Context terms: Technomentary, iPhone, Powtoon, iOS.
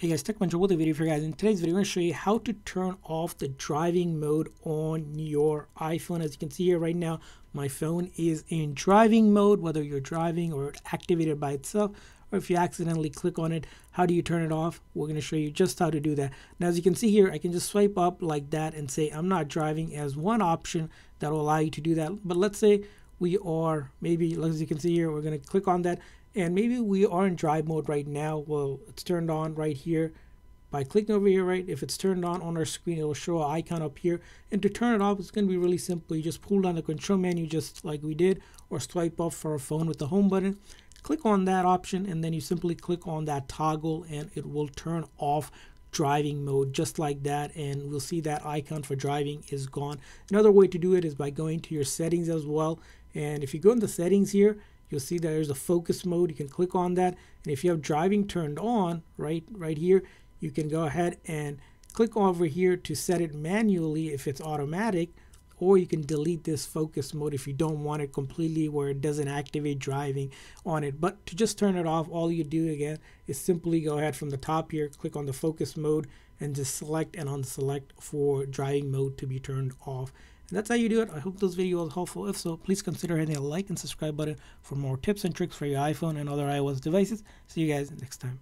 Hey guys, Technomentary with a video for you guys. In today's video, I'm going to show you how to turn off the driving mode on your iPhone. As you can see here right now, my phone is in driving mode, whether you're driving or activated by itself, or if you accidentally click on it, how do you turn it off? We're going to show you just how to do that. Now, as you can see here, I can just swipe up like that and say, I'm not driving as one option that will allow you to do that. But let's say we are, maybe as you can see here, we're going to click on that. And maybe we are in drive mode right now. Well, it's turned on right here. By clicking over here, right, if it's turned on our screen, it will show an icon up here. And to turn it off, it's going to be really simple. You just pull down the control menu just like we did, or swipe up for our phone with the home button. Click on that option, and then you simply click on that toggle, and it will turn off driving mode just like that, and we'll see that icon for driving is gone. Another way to do it is by going to your settings as well. And if you go in the settings here, you'll see that there's a focus mode. You can click on that, and if you have driving turned on right here, you can go ahead and click over here to set it manually if it's automatic, or you can delete this focus mode if you don't want it completely where it doesn't activate driving on it. But to just turn it off, all you do again is simply go ahead from the top here, click on the focus mode, and just select and unselect for driving mode to be turned off. And that's how you do it. I hope this video was helpful. If so, please consider hitting the like and subscribe button for more tips and tricks for your iPhone and other iOS devices. See you guys next time.